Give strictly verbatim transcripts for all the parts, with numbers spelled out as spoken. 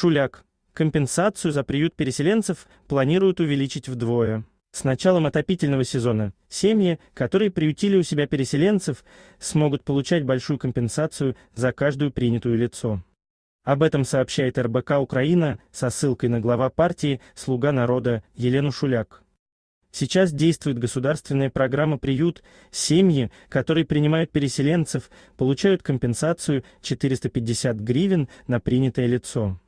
Шуляк. Компенсацию за приют переселенцев планируют увеличить вдвое. С началом отопительного сезона семьи, которые приютили у себя переселенцев, смогут получать большую компенсацию за каждую принятую лицо. Об этом сообщает эр бэ ка «Украина» со ссылкой на глава партии «Слуга народа» Елену Шуляк. Сейчас действует государственная программа «Приют». Семьи, которые принимают переселенцев, получают компенсацию четыреста пятьдесят гривен на принятое лицо.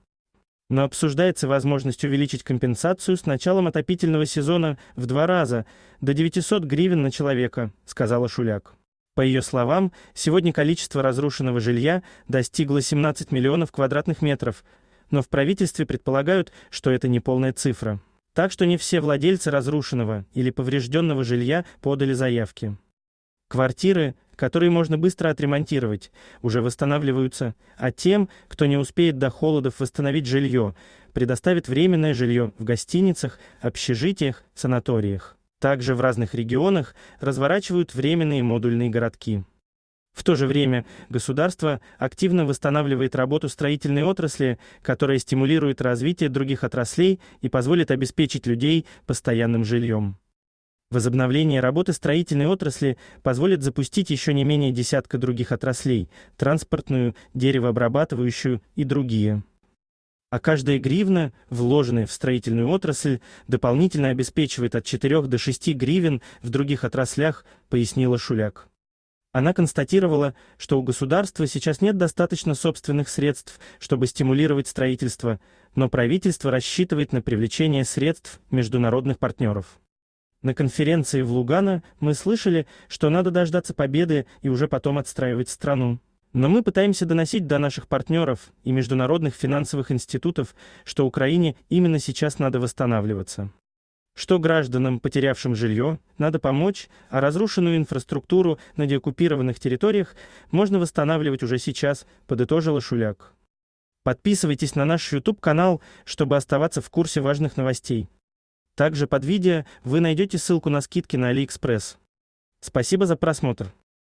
Но обсуждается возможность увеличить компенсацию с началом отопительного сезона в два раза, до девятисот гривен на человека, сказала Шуляк. По ее словам, сегодня количество разрушенного жилья достигло семнадцати миллионов квадратных метров, но в правительстве предполагают, что это не полная цифра. Так что не все владельцы разрушенного или поврежденного жилья подали заявки. Квартиры, которые можно быстро отремонтировать, уже восстанавливаются, а тем, кто не успеет до холодов восстановить жилье, предоставят временное жилье в гостиницах, общежитиях, санаториях. Также в разных регионах разворачивают временные модульные городки. В то же время государство активно восстанавливает работу строительной отрасли, которая стимулирует развитие других отраслей и позволит обеспечить людей постоянным жильем. Возобновление работы строительной отрасли позволит запустить еще не менее десятка других отраслей – транспортную, деревообрабатывающую и другие. А каждая гривна, вложенная в строительную отрасль, дополнительно обеспечивает от четырёх до шести гривен в других отраслях, пояснила Шуляк. Она констатировала, что у государства сейчас нет достаточно собственных средств, чтобы стимулировать строительство, но правительство рассчитывает на привлечение средств международных партнеров. На конференции в Лугано мы слышали, что надо дождаться победы и уже потом отстраивать страну. Но мы пытаемся доносить до наших партнеров и международных финансовых институтов, что Украине именно сейчас надо восстанавливаться. Что гражданам, потерявшим жилье, надо помочь, а разрушенную инфраструктуру на деоккупированных территориях можно восстанавливать уже сейчас, подытожила Шуляк. Подписывайтесь на наш ютуб-канал, чтобы оставаться в курсе важных новостей. Также под видео вы найдете ссылку на скидки на Алиэкспресс. Спасибо за просмотр.